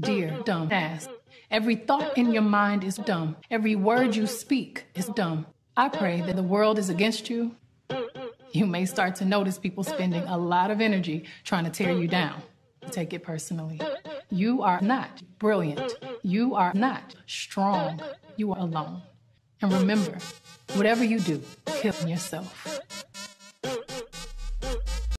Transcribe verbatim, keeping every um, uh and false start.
dear dumb ass. Every thought in your mind is dumb. Every word you speak is dumb. I pray that the world is against you. You may start to notice people spending a lot of energy trying to tear you down. Take it personally. You are not brilliant. You are not strong. You are alone. And remember, whatever you do, kill yourself.